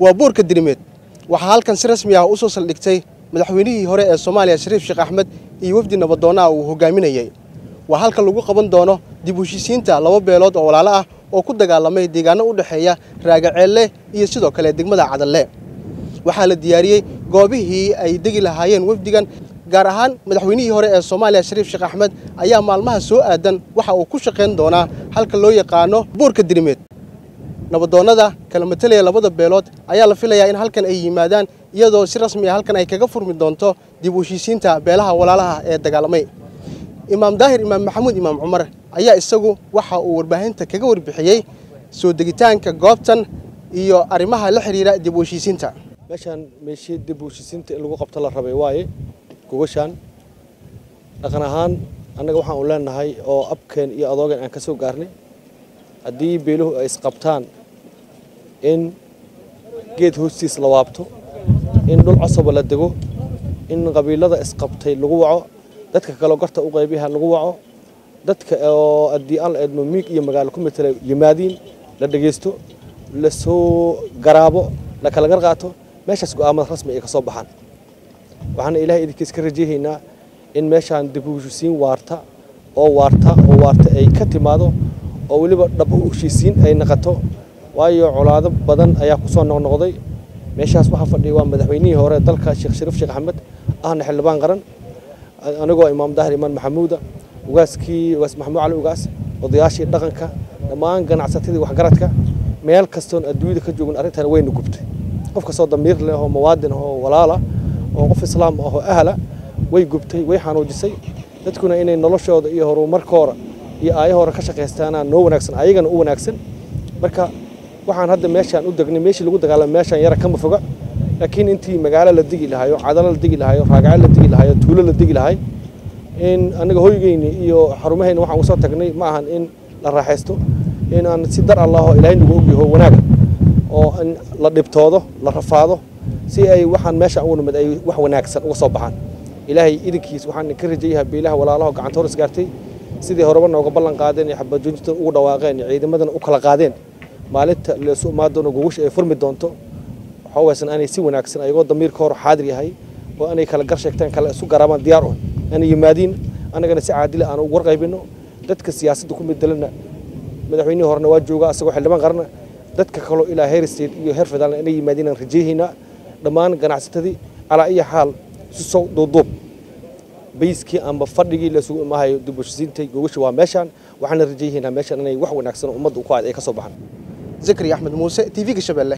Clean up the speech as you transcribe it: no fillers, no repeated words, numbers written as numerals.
وبورك الدريميد وحال كان سرس مياه أسوس الدكتي مدحوني هراء الصومالي شريف شيخ أحمد يوفد نبضنا وهجامنا يجي وحال كان لوجو قبنا دانه دبوشيسين تا لو بيلاد أو لا وكل دجالمه ديجانا ودحية راجع عليه يصيدوا كله دجمة عدل له وحال الدياري قابيه أي دجل هاين وفدجان جارهان مدحوني هراء الصومالي شريف شيخ أحمد أيام معلمها سوء أدن وحاو كل شقين دانه حال كان لوجو قانه بورك الدريميد نبضوندا كلمة تلي لبض بيلاد عيال في ليا إن هالكن أي مادان يدو سرس مي هالكن أي كجفر من دانتو دبوشيسين تا بيلها ولا لها دجالمي إمام داهر إمام محمود إمام عمر عيا السجو وحى وربهن تكجور بحيي سود جيتان كجابتن إيو أرمها لحريرة دبوشيسين تا مشان مشي دبوشيسين تا اللي وقف طلع ربي واي كوشان لكن هان أنا جوحنا أولان هاي أو أبكن إيو أضاجن عن كسو قرني أدي بيله إسقابتان إن جيت هوستيس لوابته إن دول عصب لدجو إن قبيلة ذا إسقابته الجوعة دتك كلو قرطة وقبيها الجوعة دتك أدي آل إدميك يمجالكم مثل يمادين لدجيستو لسه جرابه لكل جرقاته ماشى سقى أمر رسمي كصبحان وعن إلهي إذا كسرجيه هنا إن ماشى عند بوجوسين وارتا أو وارتا أو وارتا أي كتماده أو اللي بدبوشيسين أي نقطة وأي علاقة بدن أي قصون نقضي ماشي أصبح في الديوان مدحوني هو رجل الشيخ شريف شيخ أحمد أنا حلبان قرن أنا جو إمام داهر إمام محمودة وقاسكي وقاس محمود علي وقاس وضياشي دقنك لما أنجن عساتيدي وحجرتك ميال كستون الدويد كجون أريتها وين نجبت قف كسر ضمير له مواد هو ولا لا وقف إسلام هو أهله ويجبتي ويحنو جسي لا تكون إني نلش هذا يهرو مركورة يا أيه وركشة كهستانا نو ناكسن أيجان أو ناكسن مركا وحن هذا ماشي عن أودقني ماشي لقول دقالة ماشي يرى كم فوق لكن أنتي مجالة للدقي لهايو عدالة للدقي لهايو حاجة للدقي لهايو طولة للدقي لهاي إن أنا هو يجيني يو حرمه إن وحن وصل تقني معهن إن للرحيستو إن أنا تصدر الله إلهي نقول بهو وناك أو إن للدبتاده للرفاضه سي أي وحن ماشي عونه مد أي وحن ناكسن وصبحان إلهي إدكيس وحن كرجيها بإله ولا الله عن تورس قرتي سيدي هربنا وقبلنا قادين يحب جنجت ودا واقعين عيد مدن وكل قادين مالت لسوق ما دون جوش فرم دونتو حواسن أنا يسوي ناكسن أيقو ضمير كور حاضر هاي وأنا كلا قرش كتان كلا سوق قرابان ديارهم أنا يمادين أنا كنا سعادي لأنا ورقة بينه دتك السياسة دكم بدلنا مدحوني هرنا واجوا سووا حلمان قرنا دتك خلو إلى هيرستيد يهرف دلنا أنا يمادين رجيه هنا دمان قناع ستدي على أي حال سوق دوب بيسكي أم بفرقي لسوء ما هي دبوشين تيجوش ومشان وحنا رجيهنا مشان أنا يوحو ناكسن ومضوا قاعد أي كسبحان ذكري أحمد موسى تي في كشبل.